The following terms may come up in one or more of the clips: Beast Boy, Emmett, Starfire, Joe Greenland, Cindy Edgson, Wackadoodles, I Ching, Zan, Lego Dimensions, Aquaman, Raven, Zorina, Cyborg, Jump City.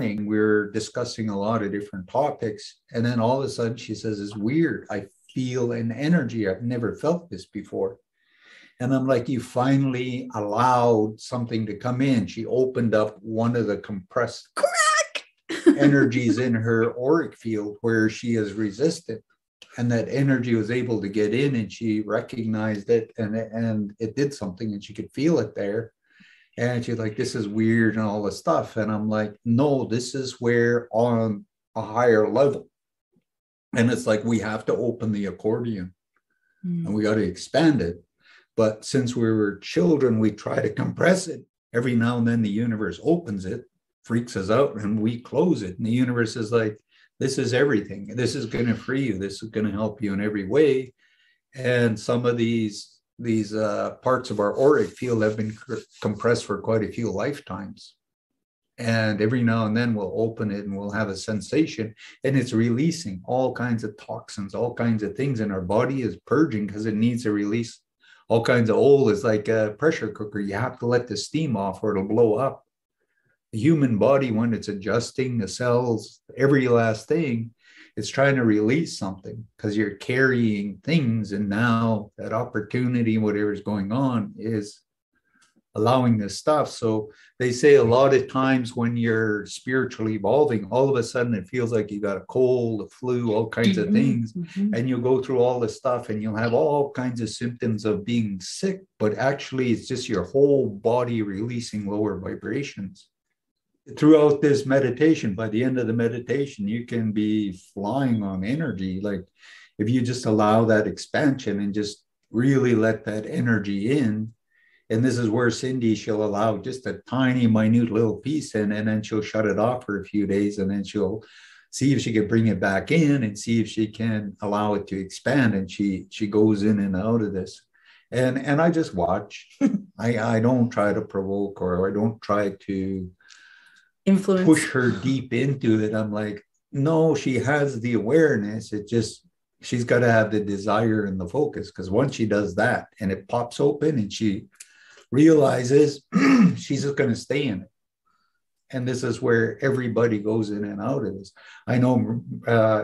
morning, we were discussing a lot of different topics. And then all of a sudden she says, it's weird. I feel an energy. I've never felt this before. And I'm like, you finally allowed something to come in. She opened up one of the compressed energies in her auric field where she is resistant. And that energy was able to get in, and she recognized it, and it did something, and she could feel it there. And she's like, this is weird and all this stuff. And I'm like, no, this is where on a higher level. And it's like, we have to open the accordion and we got to expand it. But since we were children, we try to compress it. Every now and then the universe opens it, freaks us out, and we close it. And the universe is like, this is everything. This is going to free you. This is going to help you in every way. And some of these parts of our auric field have been compressed for quite a few lifetimes. And every now and then we'll open it and we'll have a sensation, and it's releasing all kinds of toxins, all kinds of things. And our body is purging because it needs to release all kinds of old. It's like a pressure cooker. You have to let the steam off or it'll blow up. The human body, when it's adjusting the cells, every last thing, it's trying to release something because you're carrying things. And now that opportunity, whatever's going on, is allowing this stuff. So they say a lot of times when you're spiritually evolving, all of a sudden it feels like you got a cold, a flu, all kinds of things. And you'll go through all this stuff and you'll have all kinds of symptoms of being sick. But actually, it's just your whole body releasing lower vibrations. Throughout this meditation, by the end of the meditation, you can be flying on energy. Like if you just allow that expansion and just really let that energy in. And this is where Cindy, she'll allow just a tiny, minute little piece in, and then she'll shut it off for a few days, and then she'll see if she can bring it back in and see if she can allow it to expand. And she goes in and out of this. And I just watch. I don't try to provoke, or I don't try to influence, push her deep into it. I'm like, no, she has the awareness. It just, she's got to have the desire and the focus, because once she does that and it pops open and she realizes, she's just going to stay in it. And this is where everybody goes in and out of this. I know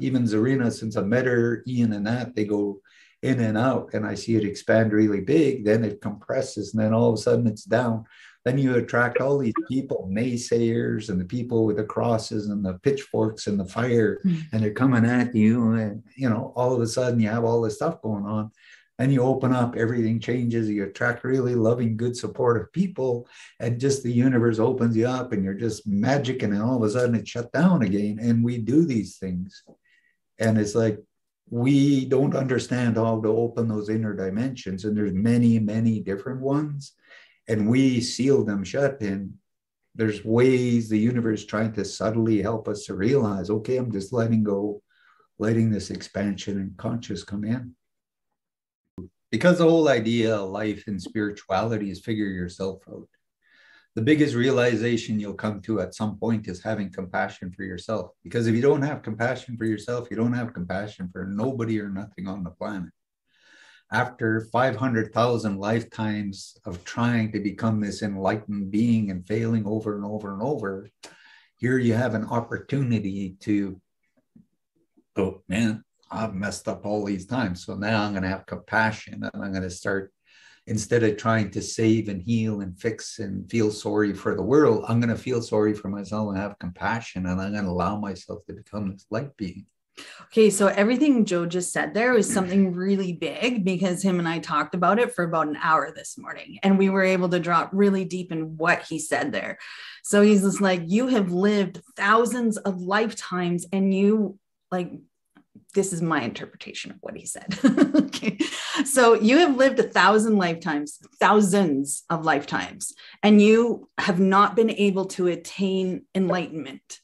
even Zarina, since I met her, Ian and that, they go in and out, and I see it expand really big, then it compresses, and then all of a sudden it's down. Then you attract all these people, naysayers, and the people with the crosses and the pitchforks and the fire, and they're coming at you. And, you know, all of a sudden you have all this stuff going on, and you open up, everything changes. You attract really loving, good, supportive people, and just the universe opens you up, and you're just magic. And then all of a sudden it's shut down again. And we do these things. And it's like, we don't understand how to open those inner dimensions. And there's many, many different ones. And we seal them shut, and there's ways the universe trying to subtly help us to realize, okay, I'm just letting go, letting this expansion and conscious come in. Because the whole idea of life and spirituality is figure yourself out. The biggest realization you'll come to at some point is having compassion for yourself. Because if you don't have compassion for yourself, you don't have compassion for nobody or nothing on the planet. After 500,000 lifetimes of trying to become this enlightened being and failing over and over and over, here you have an opportunity to, oh man, I've messed up all these times. So now I'm going to have compassion, and I'm going to start, instead of trying to save and heal and fix and feel sorry for the world, I'm going to feel sorry for myself and have compassion, and I'm going to allow myself to become this light being. Okay, so everything Joe just said there was something really big, because him and I talked about it for about an hour this morning, and we were able to drop really deep in what he said there. So he's just like, you have lived thousands of lifetimes, and you, like, this is my interpretation of what he said. Okay. So you have lived 1,000 lifetimes, thousands of lifetimes, and you have not been able to attain enlightenment.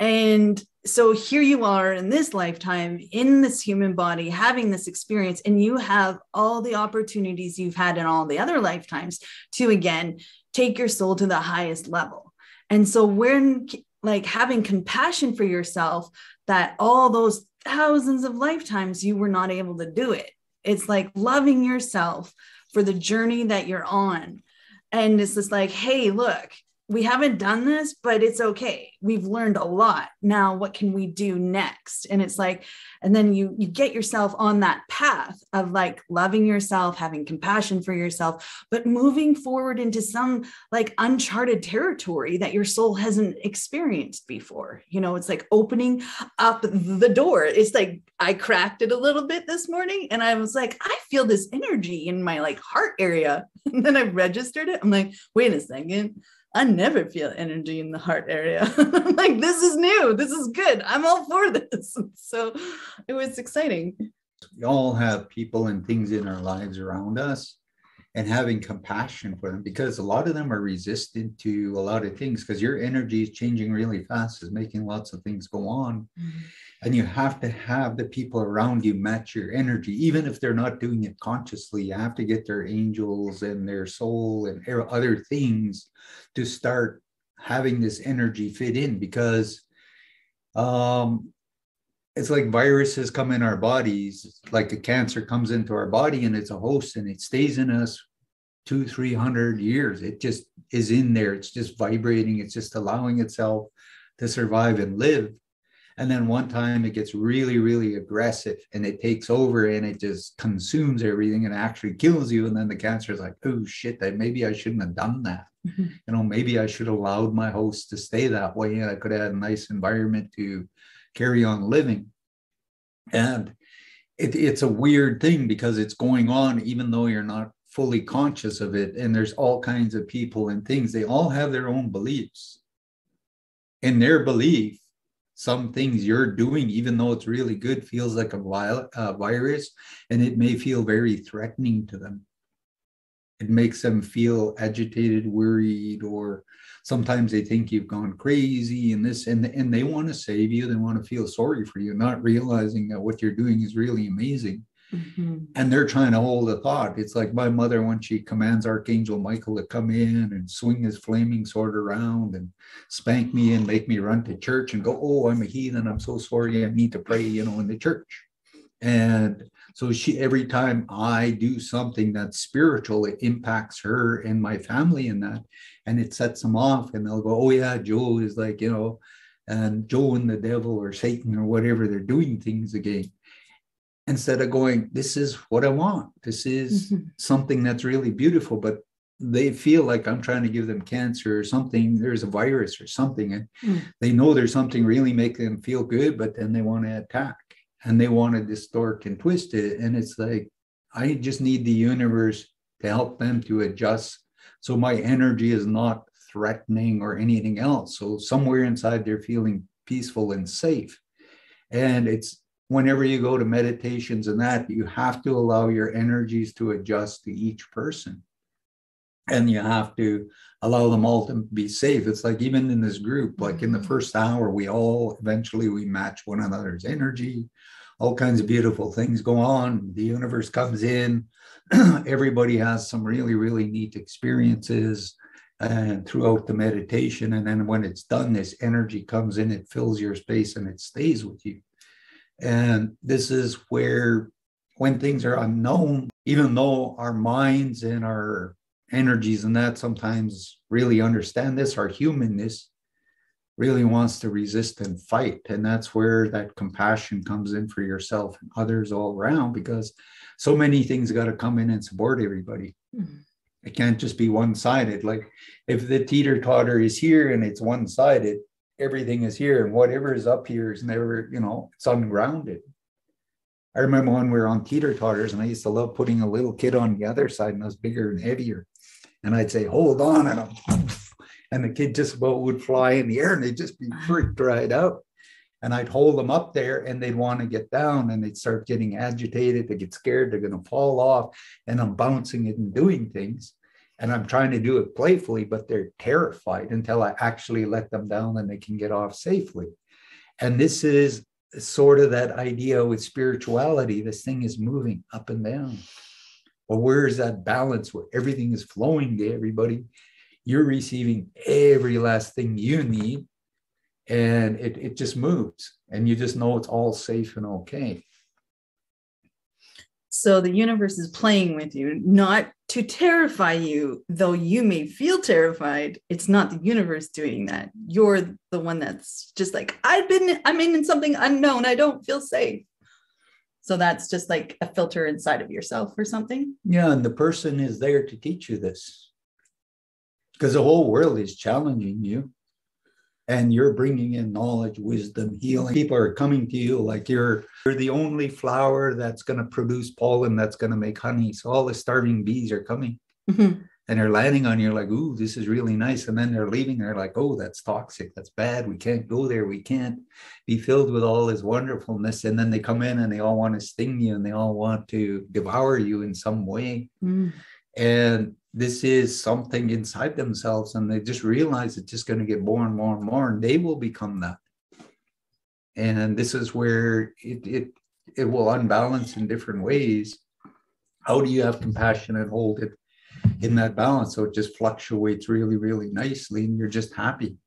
And so here you are in this lifetime, in this human body, having this experience, and you have all the opportunities you've had in all the other lifetimes to, again, take your soul to the highest level. And so when, like, having compassion for yourself, that all those thousands of lifetimes you were not able to do it. It's like loving yourself for the journey that you're on. And it's just like, hey, look, we haven't done this, but it's okay. We've learned a lot. Now, what can we do next? And it's like, and then you get yourself on that path of like loving yourself, having compassion for yourself, but moving forward into some like uncharted territory that your soul hasn't experienced before. You know, it's like opening up the door. It's like, I cracked it a little bit this morning and I was like, I feel this energy in my like heart area. And then I registered it. I'm like, wait a second. I never feel energy in the heart area. I'm like, this is new. This is good. I'm all for this. So it was exciting. We all have people and things in our lives around us, and having compassion for them, because a lot of them are resistant to a lot of things because your energy is changing really fast, is making lots of things go on. Mm-hmm. And you have to have the people around you match your energy, even if they're not doing it consciously. You have to get their angels and their soul and other things to start having this energy fit in, because it's like viruses come in our bodies. It's like a cancer comes into our body and it's a host and it stays in us 200-300 years. It just is in there. It's just vibrating. It's just allowing itself to survive and live. And then one time it gets really, really aggressive and it takes over and it just consumes everything and actually kills you. And then the cancer is like, oh shit, maybe I shouldn't have done that. Mm-hmm. You know, maybe I should have allowed my host to stay that way and I could have had a nice environment to carry on living. And it's a weird thing because it's going on even though you're not fully conscious of it. And there's all kinds of people and things. They all have their own beliefs. In their belief, some things you're doing, even though it's really good, feels like a virus, and it may feel very threatening to them. It makes them feel agitated, worried, or sometimes they think you've gone crazy and this, and they want to save you. They want to feel sorry for you, not realizing that what you're doing is really amazing. Mm-hmm. And they're trying to hold a thought. It's like my mother, when she commands Archangel Michael to come in and swing his flaming sword around and spank me and make me run to church and go, oh, I'm a heathen. I'm so sorry. I need to pray, you know, in the church. And so she, every time I do something that's spiritual, it impacts her and my family in that, and it sets them off and they'll go, oh yeah, Joe is like, you know, and Joe and the devil or Satan or whatever, they're doing things again. Instead of going, this is what I want. This is mm-hmm. something that's really beautiful, but they feel like I'm trying to give them cancer or something. There's a virus or something. And they know there's something really making them feel good, but then they want to attack. And they want to distort and twist it. And it's like, I just need the universe to help them to adjust. So my energy is not threatening or anything else. So somewhere inside, they're feeling peaceful and safe. And it's whenever you go to meditations and that, you have to allow your energies to adjust to each person. And you have to allow them all to be safe. It's like even in this group, like in the first hour, we match one another's energy. All kinds of beautiful things go on. The universe comes in. Everybody has some really, really neat experiences throughout the meditation. And then when it's done, this energy comes in, it fills your space and it stays with you. And this is where when things are unknown, even though our minds and our energies and that sometimes really understand this, our humanness really wants to resist and fight. And that's where that compassion comes in for yourself and others all around, because so many things got to come in and support everybody. Mm-hmm. It can't just be one-sided. Like if the teeter-totter is here and it's one-sided, everything is here and whatever is up here is never, you know, it's ungrounded. I remember when we were on teeter-totters and I used to love putting a little kid on the other side and I was bigger and heavier. And I'd say, hold on, and the kid just about would fly in the air and they'd just be freaked right out. And I'd hold them up there and they'd want to get down and they'd start getting agitated. They get scared. They're going to fall off and I'm bouncing it and doing things. And I'm trying to do it playfully, but they're terrified until I actually let them down and they can get off safely. And this is sort of that idea with spirituality. This thing is moving up and down. Well, where is that balance where everything is flowing to everybody? You're receiving every last thing you need, and it just moves, and you just know it's all safe and okay. So the universe is playing with you, not to terrify you, though you may feel terrified. It's not the universe doing that. You're the one that's just like, I'm in something unknown. I don't feel safe. So that's just like a filter inside of yourself or something. Yeah. And the person is there to teach you this, because the whole world is challenging you and you're bringing in knowledge, wisdom, healing. People are coming to you like you're the only flower that's going to produce pollen, that's going to make honey. So all the starving bees are coming and they're landing on you like, ooh, this is really nice. And then they're leaving. They're like, oh, that's toxic. That's bad. We can't go there. We can't be filled with all this wonderfulness. And then they come in and they all want to sting you and they all want to devour you in some way. And this is something inside themselves, and they just realize it's just going to get more and more and more, and they will become that. And this is where it will unbalance in different ways. How do you have compassion and hold it in that balance so it just fluctuates really, really nicely and you're just happy?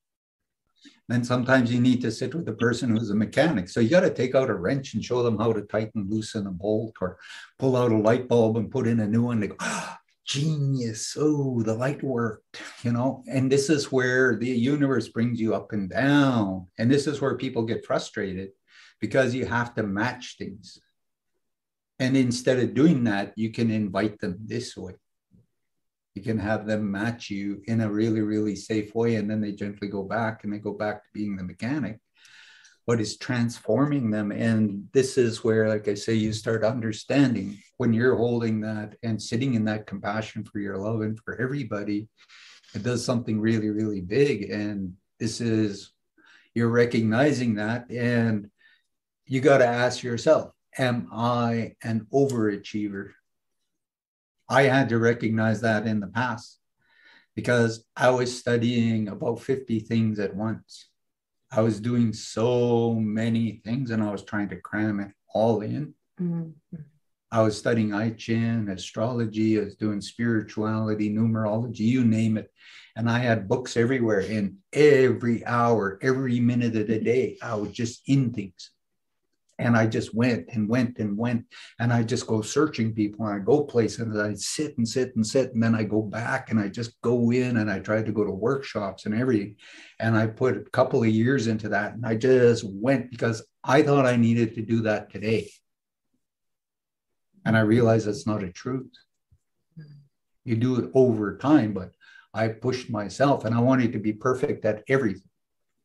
And sometimes you need to sit with the person who's a mechanic. So you got to take out a wrench and show them how to tighten, loosen a bolt, or pull out a light bulb and put in a new one. They go, oh, genius. Oh, the light worked, you know. And this is where the universe brings you up and down. And this is where people get frustrated, because you have to match things. And instead of doing that, you can invite them this way. You can have them match you in a really, really safe way. And then they gently go back, and they go back to being the mechanic. But it's transforming them. And this is where, like I say, you start understanding when you're holding that and sitting in that compassion for your love and for everybody, it does something really, really big. And this is, you're recognizing that. And you got to ask yourself, am I an overachiever? I had to recognize that in the past, because I was studying about 50 things at once. I was doing so many things, and I was trying to cram it all in. I was studying I Ching, astrology, I was doing spirituality, numerology, you name it. And I had books everywhere, and every hour, every minute of the day, I was just in things. And I just went and went and went, and I just go searching people, and I go places, and I sit and sit and sit, and then I go back and I just go in, and I try to go to workshops and everything. And I put a couple of years into that, and I just went because I thought I needed to do that today. And I realized that's not a truth. You do it over time, but I pushed myself, and I wanted to be perfect at everything.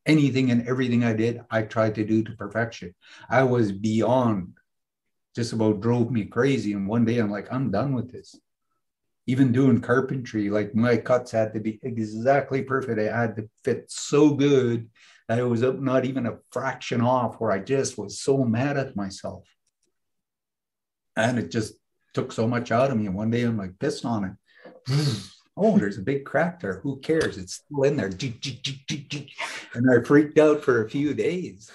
Anything and everything I did, I tried to do to perfection. I was beyond, just about drove me crazy. And one day I'm like, I'm done with this. Even doing carpentry, like my cuts had to be exactly perfect. I had to fit so good that it was not even a fraction off, where I just was so mad at myself. And it just took so much out of me. And one day I'm like pissed on it. Oh, there's a big crack there. Who cares? It's still in there. And I freaked out for a few days.